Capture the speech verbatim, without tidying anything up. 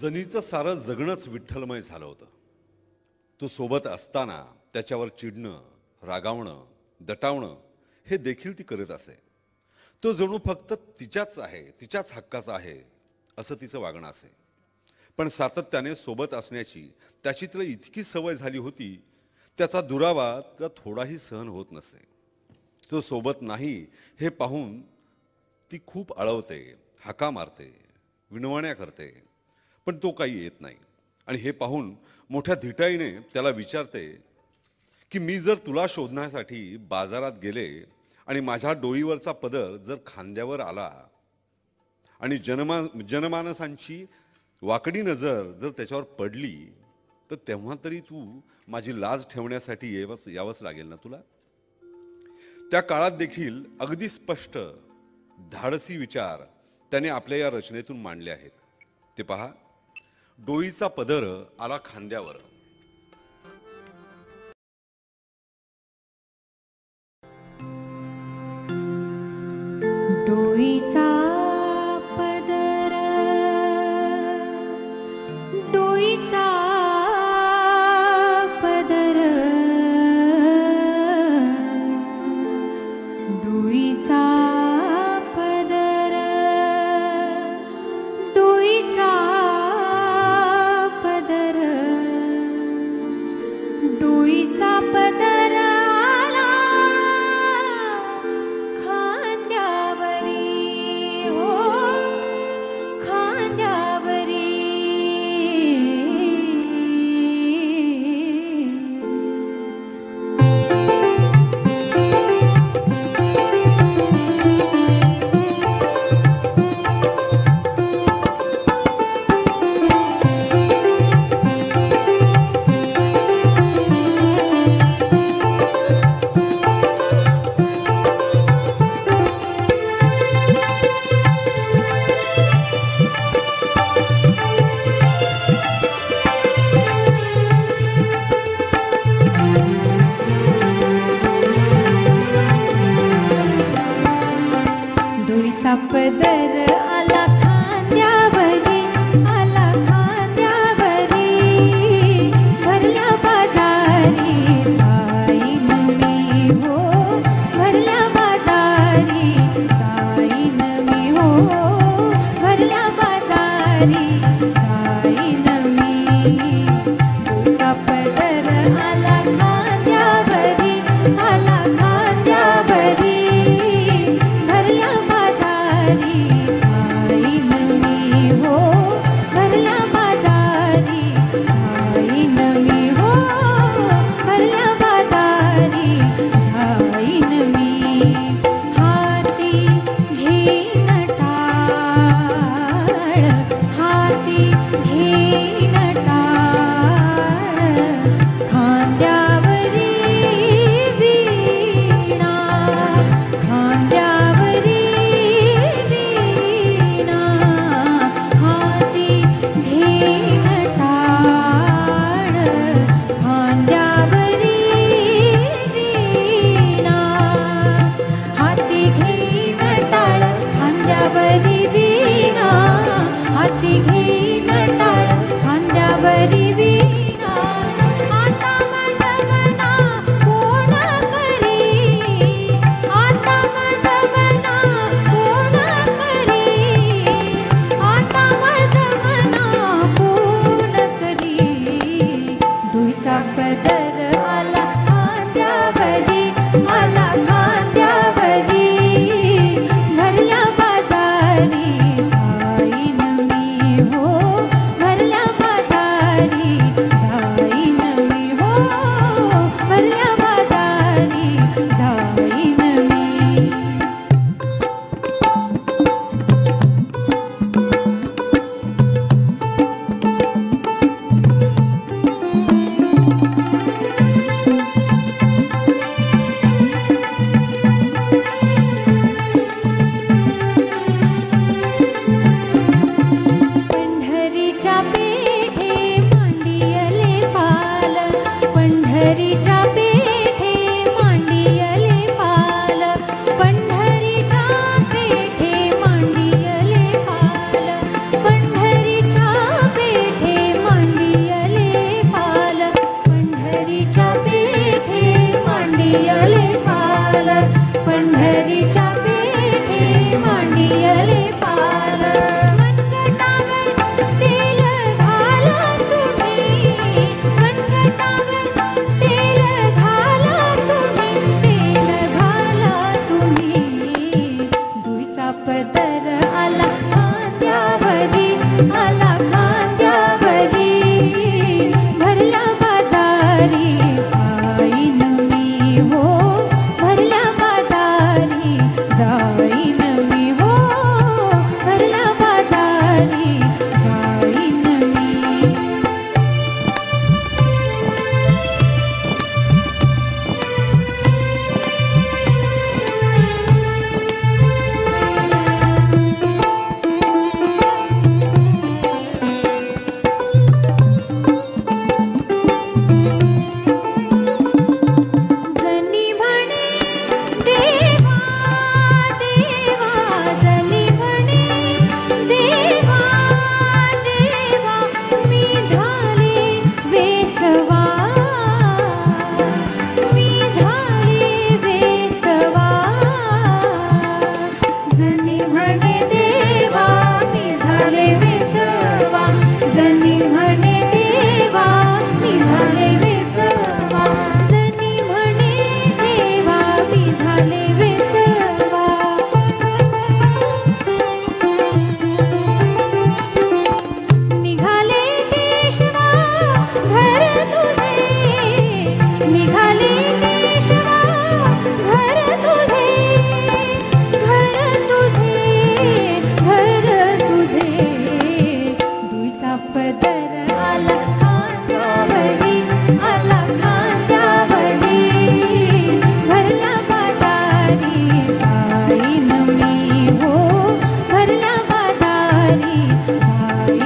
जनीचं सारं जगणच विठ्ठलमय झालं होतं. तो सोबत असताना त्याच्यावर चिडणं, रागावणं, दटावणं हे देखील ती करत असे. तो जणू फक्त तिच्याच आहे, तिच्याच हक्काचा आहे असं तिचं वागणं असे. पण सातत्याने सोबत असण्याची त्याची तिला इतकी सवय झाली होती, त्याचा दुरावा तिला थोडाही सहन होत नसे. तो सोबत नाही हे पाहून ती खूप अळवते, हाका मारते, विनवण्या करते, पण तो काही येत नाही. आणि हे पाहून मोठ्या धिटाईने त्याला विचारते की मी जर तुला शोधण्यासाठी बाजारात गेले आणि माझ्या डोळीवरचा पदर जर खांद्यावर आला आणि जनमा जनमानसांची वाकडी नजर जर त्याच्यावर पडली तर तेव्हा तरी तू माझी लाज ठेवण्यासाठी यावंच यावंच लागेल ना तुला. त्या काळात देखील अगदी स्पष्ट धाडसी विचार त्याने आपल्या या रचनेतून मांडले आहेत. ते पहा, डोईचा पदर आला खांद्यावर. डोईचा पदर, डोईचा पदर, डोईचा पदर, डोईचा पदर, डोईचा पदर पदर आला खांद्यावरी, आला खांद्यावरी, भरल्या बाजारी साई नवी हो, भरल्या बाजारी साई नवी हो, भरल्या बाजारी साई नवी. डोईचा पदर आला खांद्यावरी, आला खांद्यावरी, हाती घेणं टाळ, हात पदर आला खांद्यावरी, आला खांद्यावरी, भरला बाजारी पायी नमी हो, भरला बाजारी पायी।